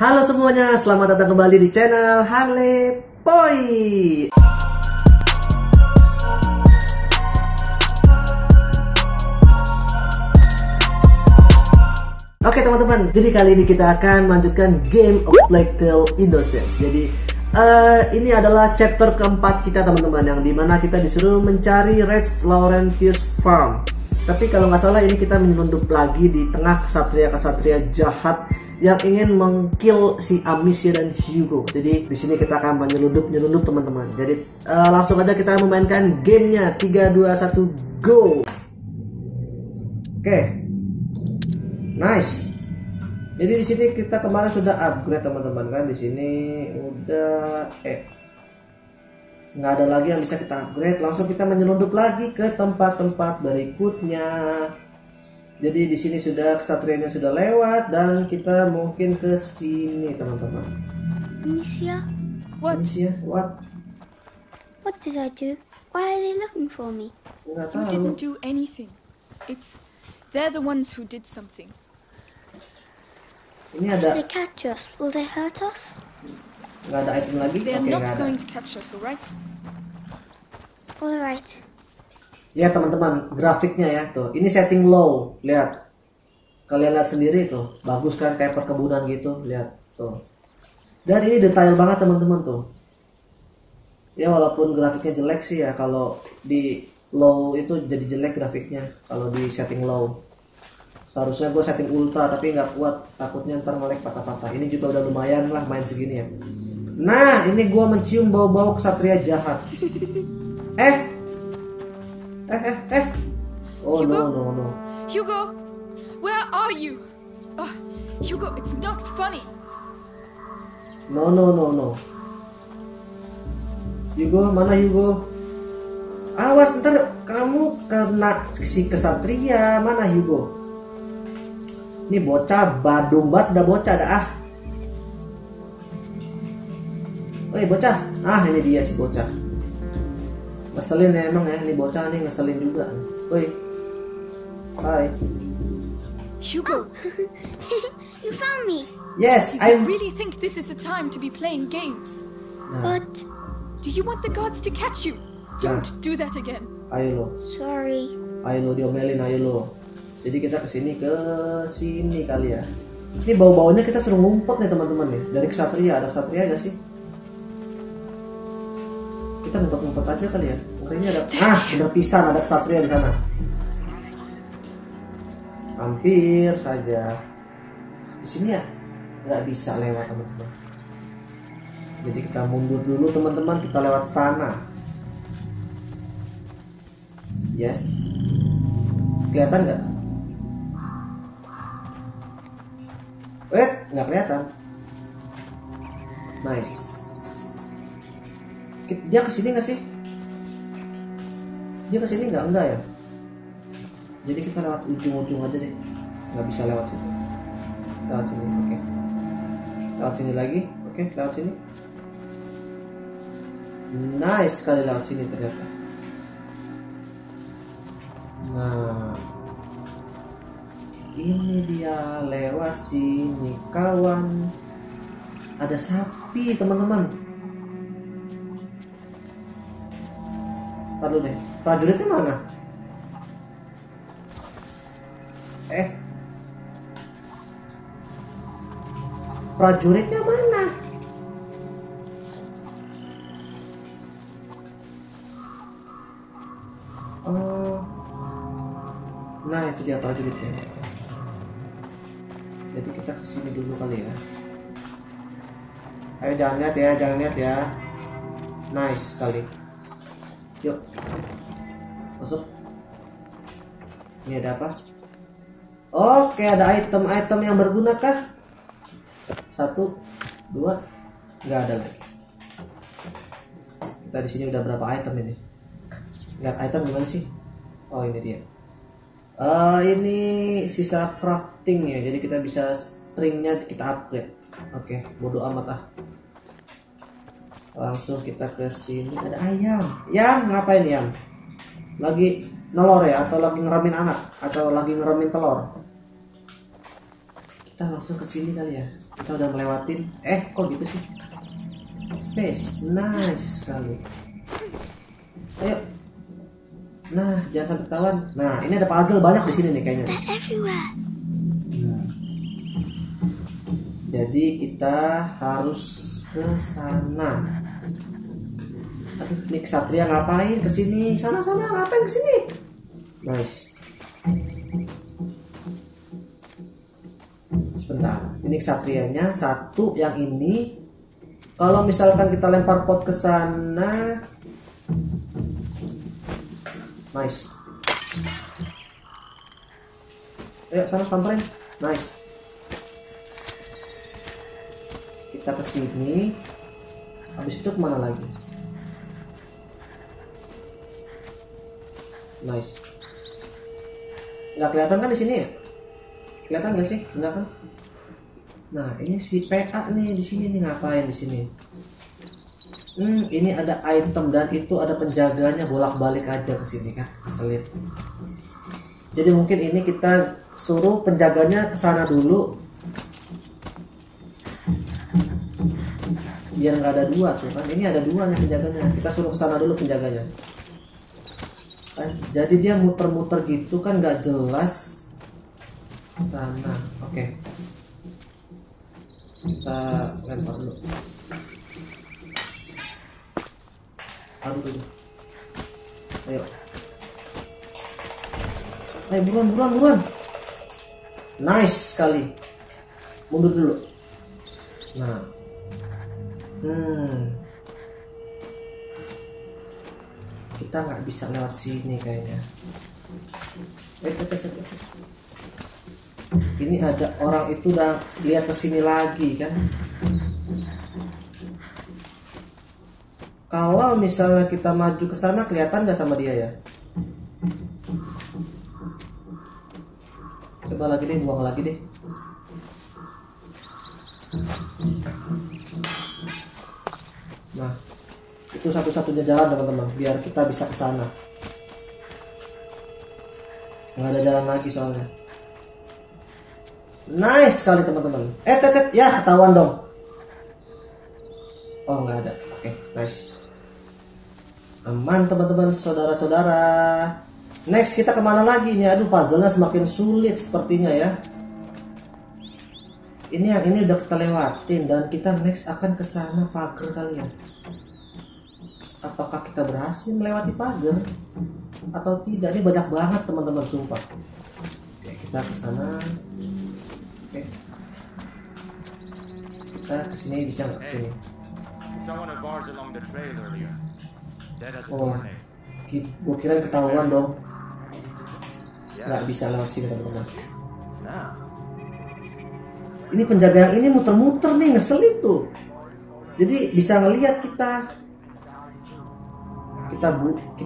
Halo semuanya, selamat datang kembali di channel Harley Boy. Oke teman-teman, jadi kali ini kita akan melanjutkan game A Plague Tale: Innocence. Jadi ini adalah chapter keempat kita teman-teman, yang dimana kita disuruh mencari Reds Laurentius Farm. Tapi kalau nggak salah ini kita menyelundup lagi di tengah kesatria-kesatria jahat yang ingin mengkill si Amicia dan Hugo. Jadi di sini kita akan menyelundup teman-teman. Jadi langsung aja kita memainkan gamenya. 3, 2, 1, go. Oke. Nice. Jadi di sini kita kemarin sudah upgrade teman-teman kan. Di sini udah nggak ada lagi yang bisa kita upgrade. Langsung kita menyelundup lagi ke tempat-tempat berikutnya. Jadi di sini sudah kesatrianya sudah lewat dan kita mungkin ke sini teman-teman. Amicia, what? Amicia, what? What did I do? Why are they looking for me? Nggak tahu. You didn't do anything. They're the ones who did something. Ini ada. If they catch us, will they hurt us? Nggak ada item lagi. They're not going to catch us, alright? Alright. Ya teman-teman, grafiknya ya tuh. Ini setting low, lihat. Kalian lihat sendiri tuh, bagus kan kayak perkebunan gitu, lihat tuh. Dan ini detail banget teman-teman tuh. Ya walaupun grafiknya jelek sih ya, kalau di low itu jadi jelek grafiknya kalau di setting low. Seharusnya gue setting ultra tapi nggak kuat, takutnya ntar melek patah-patah. Ini juga udah lumayan lah main segini ya. Nah ini gue mencium bau-bau kesatria jahat. Oh Hugo? No. Hugo, where are you? Oh, Hugo, it's not funny. No. Hugo, mana Hugo? Awas ntar kamu kena si kesatria. Mana Hugo? Ini bocah badumbat dah bocah dah ah. Woi bocah, ah ini dia si bocah. Ngeselin ya emang ya, ini bocah nih ngeselin juga. Woi. Hai. Hugo. You found me. Yes, I really think this is the time to be playing games. But do you want the gods to catch you? Don't do that again. Ayo lo. Sorry. Ayo lo diomelin, ayo lo. Jadi kita ke sini kali ya. Ini bau-baunya kita suruh ngumpet nih teman-teman nih. Dari kesatria, ada kesatria gak sih? Kita ngumpet-ngumpet aja kali ya. Ngerinya ada bener pisan, ada kesatria di sana. Hampir saja. Di sini ya nggak bisa lewat teman-teman. Jadi kita mundur dulu teman-teman, kita lewat sana. Yes. Kelihatan nggak? Wait, nggak kelihatan. Nice. Dia kesini nggak sih? Dia kesini nggak? Enggak ya? Jadi kita lewat ujung-ujung aja deh. Nggak bisa lewat situ. Lewat sini, oke. Lewat sini lagi, oke. Lewat sini. Nice sekali lewat sini ternyata. Nah, ini dia lewat sini kawan. Ada sapi teman-teman. Lalu deh, prajuritnya mana? Prajuritnya mana? Oh, nah itu dia prajuritnya. Jadi kita kesini dulu kali ya. Ayo jangan lihat ya, jangan lihat ya. Nice sekali. Yuk, masuk. Ini ada apa? Oke, ada item-item yang berguna kah? 1, 2, nggak ada lagi. Kita di sini udah berapa item ini? Lihat item gimana sih? Oh ini dia. Ini sisa crafting ya, jadi kita bisa stringnya kita upgrade. Oke, bodo amat ah. Langsung kita ke sini. Ada ayam. Yam, ngapain Yam? Lagi nelor ya, atau lagi ngeramin anak, atau lagi ngeramin telur? Kita langsung ke sini kali ya. Kita udah melewatin. Kok gitu sih? Space, nice sekali. Ayo. Nah, jangan sampai ketahuan. Nah, ini ada puzzle banyak di sini nih kayaknya. Nah. Jadi kita harus ke sana. Aduh, nih Satria ngapain ke sini? Sana-sana ngapain ke sini? Nice. Sebentar, ini Satrianya satu, yang ini. Kalau misalkan kita lempar pot ke sana, nice. Ayo sana samperin, nice. Kita ke sini. Habis itu kemana lagi? Nice. Nggak kelihatan kan di sini ya? Kelihatan nggak sih? Nggak kan? Nah, ini si PA nih di sini nih, ngapain di sini? Ini ada item dan itu ada penjaganya, bolak-balik aja ke sini kan, keselit. Jadi mungkin ini kita suruh penjaganya ke sana dulu. Biar nggak ada dua tuh kan. Ini ada dua nih penjaganya. Kita suruh ke sana dulu penjaganya. Kan? Jadi dia muter-muter gitu kan, nggak jelas. Sana. Oke. Kita lempar dulu. Aduh. Ayo. Ayo buruan. Nice sekali. Mundur dulu. Nah. Kita nggak bisa lewat sini kayaknya. Ini ada orang itu udah lihat ke sini lagi kan. Kalau misalnya kita maju ke sana, kelihatan nggak sama dia ya? Coba lagi deh, buang lagi deh. Nah, itu satu-satunya jalan teman-teman, biar kita bisa ke sana. Nggak ada jalan lagi soalnya. Nice sekali teman-teman. Tetet, ya ketahuan dong. Oh, nggak ada. Oke, nice. Aman teman-teman, saudara-saudara. Next kita kemana lagi nih? Aduh, puzzle-nya semakin sulit sepertinya ya. Ini yang ini udah kita lewatin dan kita next akan ke sana pagar kali ya. Apakah kita berhasil melewati pagar atau tidak? Ini banyak banget teman-teman, sumpah. Oke, kita ke sana. Oke. Kita kesini, bisa nggak kesini? Oh, gue kira ketahuan dong. Nggak bisa lewat sini teman-teman. Ini penjaga yang ini muter-muter nih, ngeselin tuh. Jadi bisa ngelihat kita.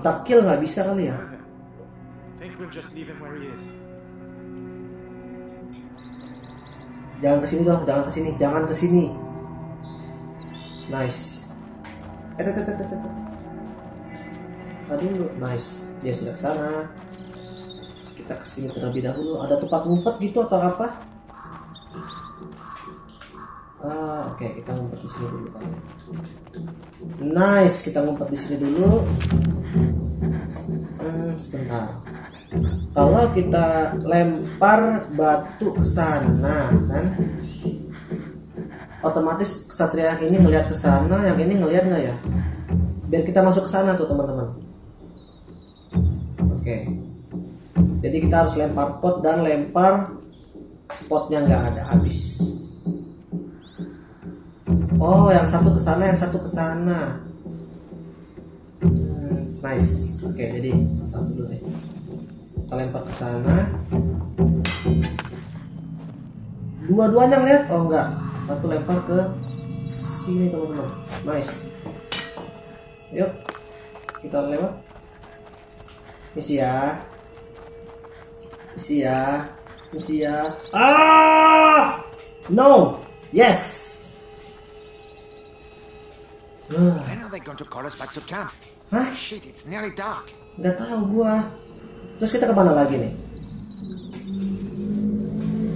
Kita kill nggak bisa kali ya? Jangan kesini dong, jangan kesini. Nice. Aduh, nice. Dia sudah kesana. Kita kesini terlebih dahulu. Ada tempat ngumpet gitu atau apa? Oke, kita ngumpet di sini dulu. Nice, kita ngumpet di sini dulu. Sebentar. Kalau kita lempar batu ke sana kan, otomatis Satria yang ini ngelihat ke sana, yang ini ngelihat nggak ya? Biar kita masuk ke sana tuh teman-teman. Oke. Jadi kita harus lempar pot dan lempar potnya nggak ada habis. Oh, yang satu ke sana, yang satu ke sana. Nice. Oke, jadi satu dulu deh. Kita lempar ke sana. Dua-duanya ngeliat? Oh enggak. Satu lempar ke sini teman-teman. Nice. Yuk, kita lewat. Isi ya. Ah! No. Yes. When are they going to call us back to camp? Hah? Shit, it's nearly dark. Nggak tahu gua. Terus kita kemana lagi nih?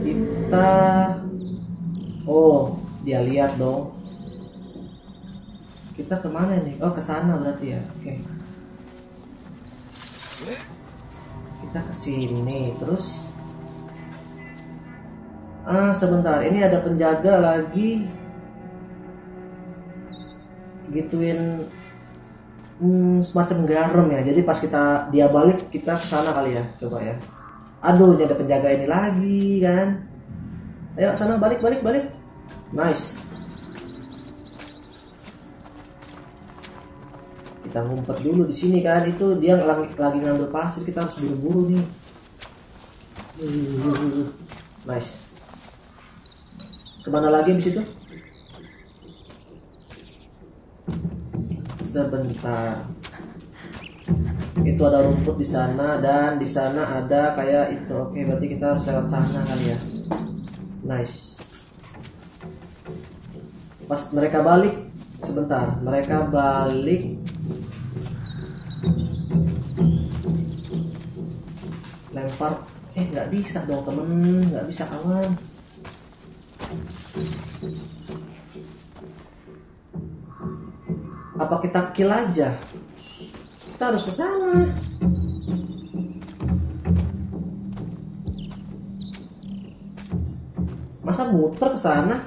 Kita Oh, dia lihat dong. Kita kemana nih? Oh, ke sana berarti ya. Oke. Kita ke sini terus. Ah, sebentar. Ini ada penjaga lagi. Gituin semacam garam ya. Jadi pas kita dia balik kita ke sana kali ya. Coba ya. Aduh, ini ada penjaga ini lagi kan. Ayo sana balik. Nice. Kita ngumpet dulu di sini kan. Itu dia lagi ngambil pasir, kita harus buru-buru nih. Nice. Kemana lagi abis itu? Sebentar. Itu ada rumput di sana dan di sana ada kayak itu. Oke, berarti kita harus lewat sana kali ya. Nice. Pas mereka balik, sebentar, mereka balik. Lempar, nggak bisa dong temen, nggak bisa kawan. Apa kita kill aja? Kita harus ke sana. Masa muter ke sana?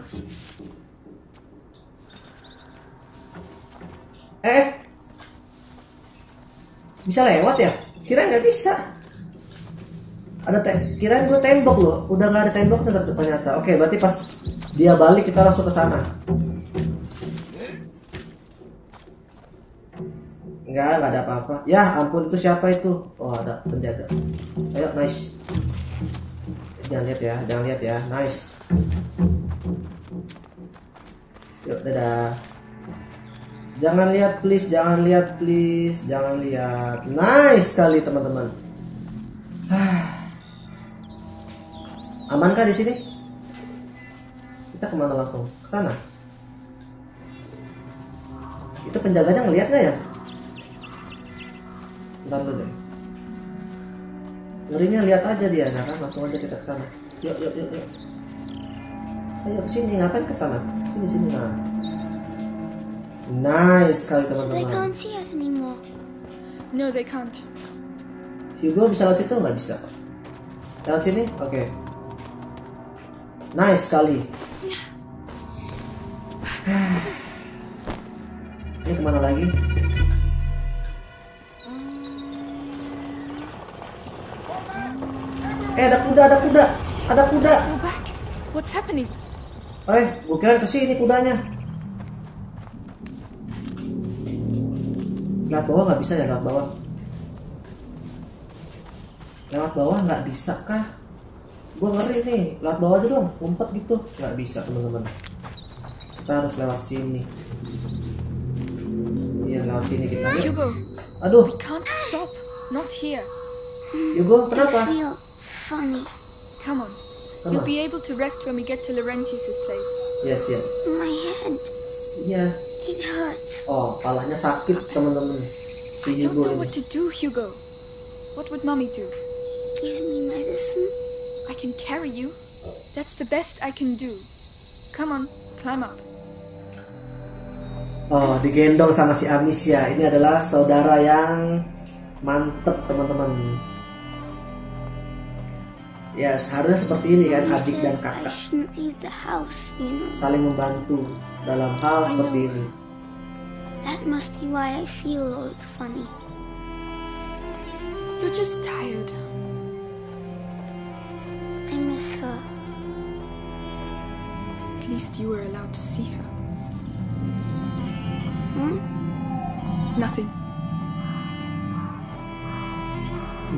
Bisa lewat ya? Kirain nggak bisa. Kirain gue tembok loh. Udah nggak ada tembok ternyata. Oke, berarti pas dia balik kita langsung ke sana. Nggak ada apa-apa. Ya ampun, itu siapa itu? Oh, ada penjaga. Ayo, nice. Jangan lihat ya. Nice. Yuk, dadah. Jangan lihat please. Nice sekali teman-teman. Amankah di sini? Kita kemana langsung? Ke sana. Itu penjaganya ngelihat nggak ya? Ntar dulu deh. Ngerinya lihat aja dia, nah kan langsung aja kita ke sana. Yuk. Ayo ke sini, ngapain ke sana? Sini. Nah. Nice sekali teman-teman. No, they can't. Hugo bisa lewat situ? Nggak bisa. Lewat sini? Oke. Nice sekali. Ini kemana lagi? Ada kuda. What's happening? Gue kira kesini kudanya. Lewat bawah nggak bisa kah? Gue ngeri nih, lewat bawah aja dong, umpet gitu. Nggak bisa teman-teman, kita harus lewat sini. Iya, lewat sini kita. Hugo, aduh, we can't stop, not here. Hugo, kenapa? Funny. Come on, you'll be able to rest when we get to Laurentius's place. Yes. My head. Iya. Oh, palanya sakit teman-teman. Si Hugo ini. What would Mommy do? Give me medicine. I can carry you. That's the best I can do. Come on, climb up. Oh, digendong sama si Amicia. Ini adalah saudara yang mantep teman-teman. Ya, harusnya seperti ini kan, adik dan kakak saling membantu dalam hal seperti ini. That must be why I feel all funny. You're just tired. I miss her. At least you were allowed to see her.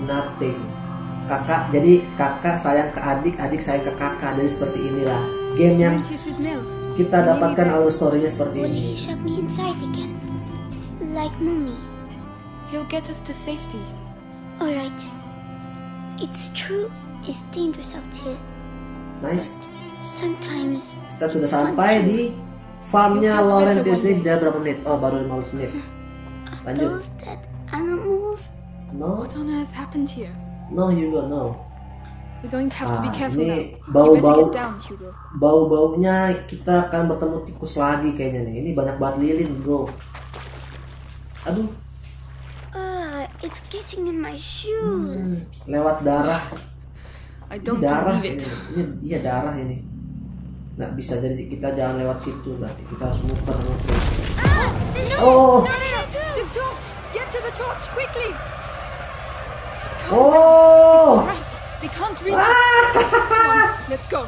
Nothing. Kakak, jadi kakak sayang ke adik, adik sayang ke kakak. Jadi seperti inilah game yang kita dapatkan. Alur storynya seperti ini. Nice. Kita sudah sampai di farmnya Laurentius ini. Udah berapa menit? Oh, baru 15 menit. Lanjut. No. No, you don't know. Ini bau-baunya kita akan bertemu tikus lagi kayaknya nih. Ini banyak banget lilin, bro. Aduh. It's getting in my shoes. Lewat darah. Ini darah ini. Nah, bisa jadi kita jangan lewat situ, berarti kita harus muter-muter. Oh. Get to the torch quickly. Oh. They can't reach us. Come on, let's go.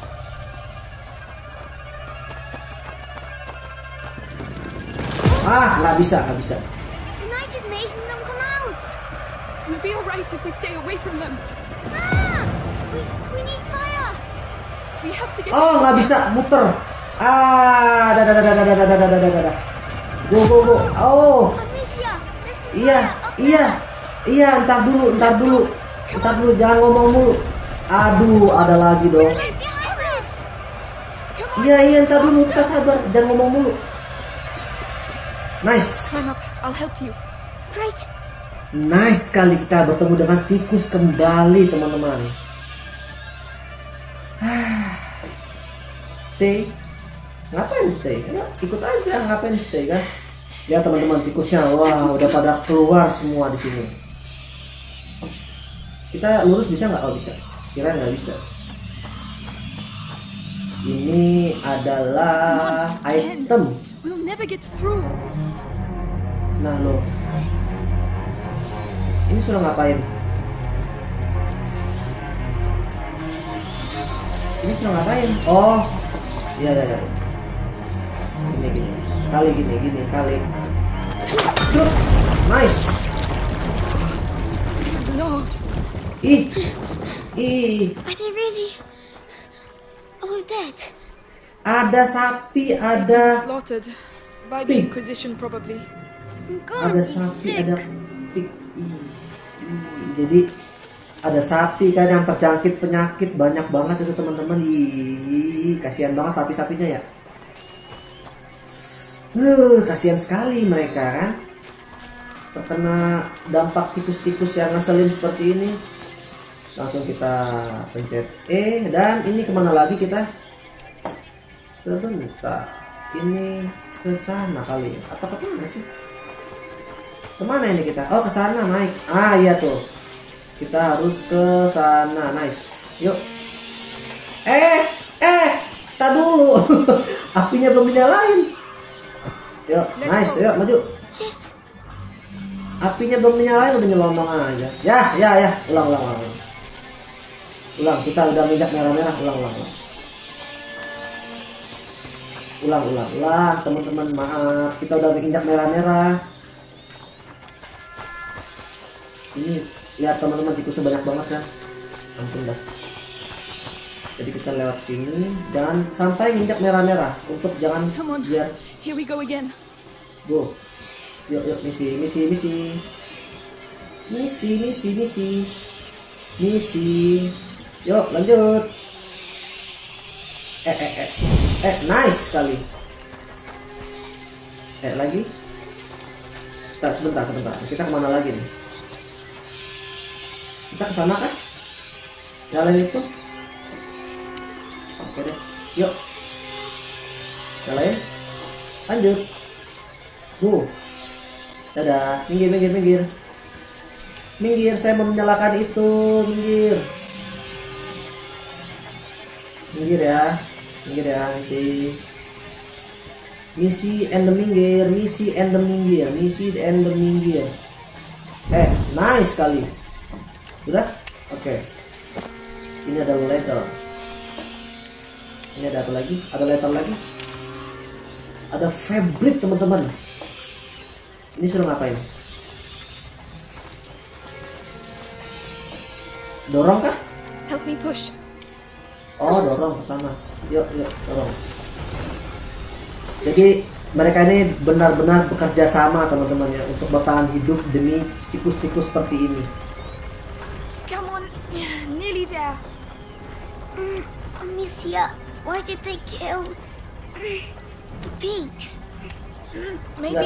Ah, nggak bisa. The night is making them come out. We'll be alright if we stay away from them. Ah, we need fire. We have to get. Oh, nggak bisa, muter. Ah, dah. Go. Oh. Amicia, iya, ntar dulu, jangan ngomong dulu. Aduh, ada lagi dong. Iya, ntar dulu, kita sabar, jangan ngomong dulu. Nice sekali kita bertemu dengan tikus kembali, teman-teman. Stay. Ngapain stay? Ikut aja, ngapain stay kan? Ya teman-teman, tikusnya, wah, udah pada keluar semua di sini. Kita lurus bisa nggak? Oh bisa. Kira nggak bisa. Ini adalah item. Nah loh. Ini suruh ngapain? Oh, iya. Gini. Truk. Nice. Are they really all dead? Ada sapi, ada pig. Jadi ada sapi kan yang terjangkit penyakit banyak banget itu teman-teman. Kasihan banget sapi-sapinya ya. Kasihan sekali mereka kan. Terkena dampak tikus-tikus yang ngeselin seperti ini. Langsung kita pencet E, dan ini kemana lagi kita? Sebentar, ini ke sana kali ya, atau kemana sih? Kemana ini kita? Oh, ke sana naik. Ah iya tuh, kita harus ke sana. Nice, yuk. Tak dulu. Apinya belum dinyalain. Yuk, nice, yuk maju. Yes. Apinya belum dinyalain udah nyelomong aja. Ya, ulang. Kita udah minyak merah-merah. Ulang, teman-teman, maaf, kita udah minyak merah-merah. Ini lihat teman-teman, tikusnya banyak banget kan. Ampun dah. Jadi kita lewat sini dan sampai minyak merah-merah untuk jangan biar. Here we go again. Go. Yuk, misi. Yuk lanjut. Nice sekali. Lagi. Sebentar. Kita kemana lagi nih? Kita kesana kan? Jalan itu. Oke deh. Yuk. Jalan. Lanjut. Dadah. Minggir. Saya mau menyalakan itu. Minggir ya, misi and the minggir. Nice sekali. Sudah? Oke. Ini ada letter. Ini ada apa lagi? Ada letter lagi. Ada fabric, teman-teman. Ini suruh ngapain? Dorong kah? Help me push. Oh, dorong ke sana. Yuk, dorong. Jadi mereka ini benar-benar bekerja sama, teman-teman ya, untuk bertahan hidup demi tikus-tikus seperti ini. Come on, nearly there. Amicia, why did they kill the pigs? Maybe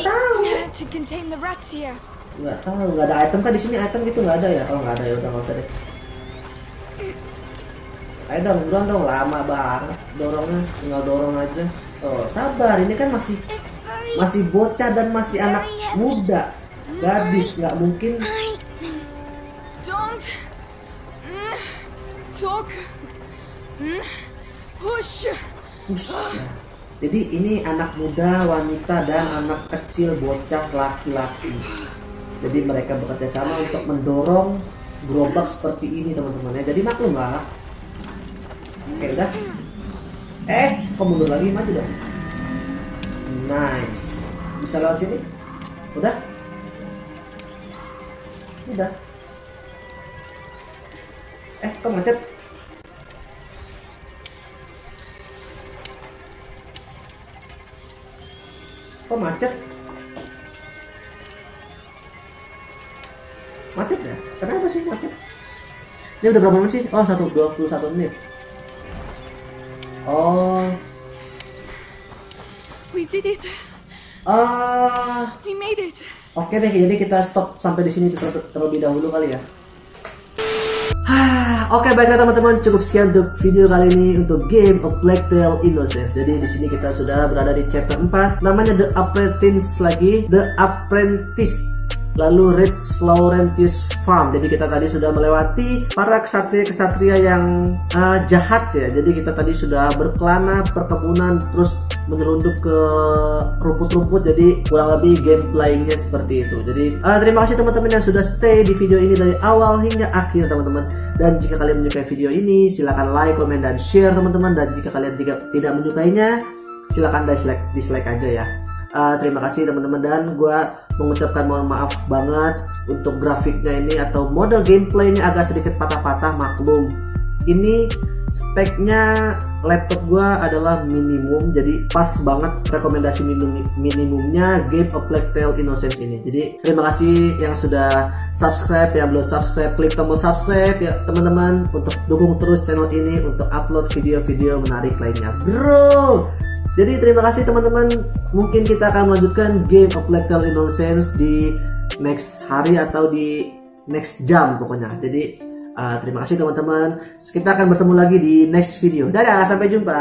to contain the rats here. Nggak ada item kan di sini, item gitu nggak ada ya? Kalau nggak ada ya udah nggak usah deh. ayo dong, buruan dong, lama banget dorongnya, tinggal dorong aja. Oh, sabar, ini kan masih bocah dan masih anak muda, gadis, nggak mungkin. Don't talk, push. Jadi ini anak muda, wanita, dan anak kecil, bocah, laki-laki. Jadi mereka bekerja sama untuk mendorong gerobak seperti ini, teman-teman, ya. Jadi maklum lah. Oke, udah. Kok mundur lagi? Maju dong. Nice. Bisa lewat sini? Udah? Udah. Kok macet? Kok macet? Macet ya? Kenapa sih macet? Ini udah berapa menit sih? Oh, 21 menit. Oh. We did it. We made it. Oke deh, jadi kita stop sampai di sini terlebih dahulu kali ya. Oke, baiklah teman-teman, cukup sekian untuk video kali ini untuk game A Plague Tale: Innocence. Jadi di sini kita sudah berada di chapter 4, namanya The Apprentice lagi, The Apprentice. Lalu Rich Laurentius Farm. Jadi kita tadi sudah melewati para kesatria-kesatria yang jahat ya. Jadi kita tadi sudah berkelana perkebunan terus menyelundup ke rumput-rumput. Jadi kurang lebih gameplaynya seperti itu. Jadi terima kasih teman-teman yang sudah stay di video ini dari awal hingga akhir teman-teman. Dan jika kalian menyukai video ini silahkan like, komen, dan share teman-teman. Dan jika kalian tidak menyukainya silahkan dislike aja ya. Terima kasih teman-teman, dan gue mengucapkan mohon maaf banget untuk grafiknya ini atau model gameplaynya agak sedikit patah-patah, maklum. Ini speknya laptop gue adalah minimum, jadi pas banget rekomendasi minimumnya game A Plague Tale: Innocence ini. Jadi terima kasih yang sudah subscribe, yang belum subscribe klik tombol subscribe ya teman-teman, untuk dukung terus channel ini untuk upload video-video menarik lainnya, bro. Jadi terima kasih teman-teman. Mungkin kita akan melanjutkan game A Plague Tale: Innocence di next hari atau di next jam pokoknya. Jadi terima kasih teman-teman. Kita akan bertemu lagi di next video. Dadah, sampai jumpa.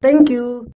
Thank you.